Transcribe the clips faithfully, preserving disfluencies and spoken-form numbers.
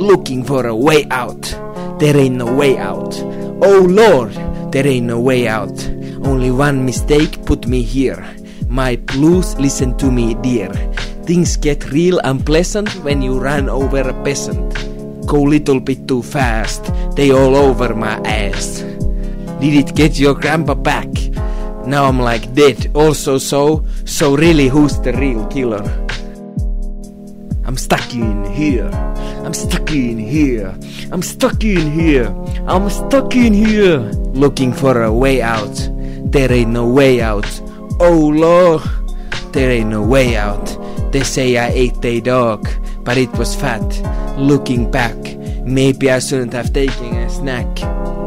looking for a way out. There ain't no way out. Oh Lord, there ain't no way out. Only one mistake put me here. My blues, listen to me dear. Things get real unpleasant when you run over a peasant. Go little bit too fast, they all over my ass. Did it get your grandpa back? Now I'm like dead, also so, so really who's the real killer? I'm stuck in here, I'm stuck in here, I'm stuck in here, I'm stuck in here. Looking for a way out, there ain't no way out. Oh Lord, there ain't no way out. They say I ate their dog, but it was fat. Looking back, maybe I shouldn't have taken a snack.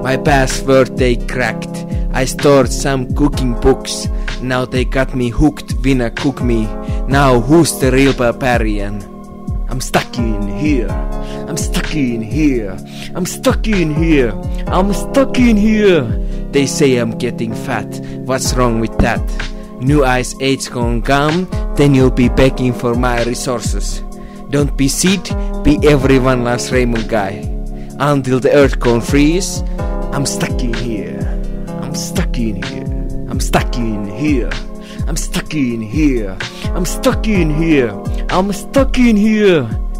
My password they cracked, I stored some cooking books. Now they got me hooked, winna cook me. Now who's the real barbarian? I'm stuck in here, I'm stuck in here, I'm stuck in here, I'm stuck in here. They say I'm getting fat, what's wrong with that? New ice age gone come, then you'll be begging for my resources. Don't be seed, be everyone last Raymond guy. Until the earth gone freeze, I'm stuck in here, I'm stuck in here, I'm stuck in here, I'm stuck in here, I'm stuck in here, I'm stuck in here.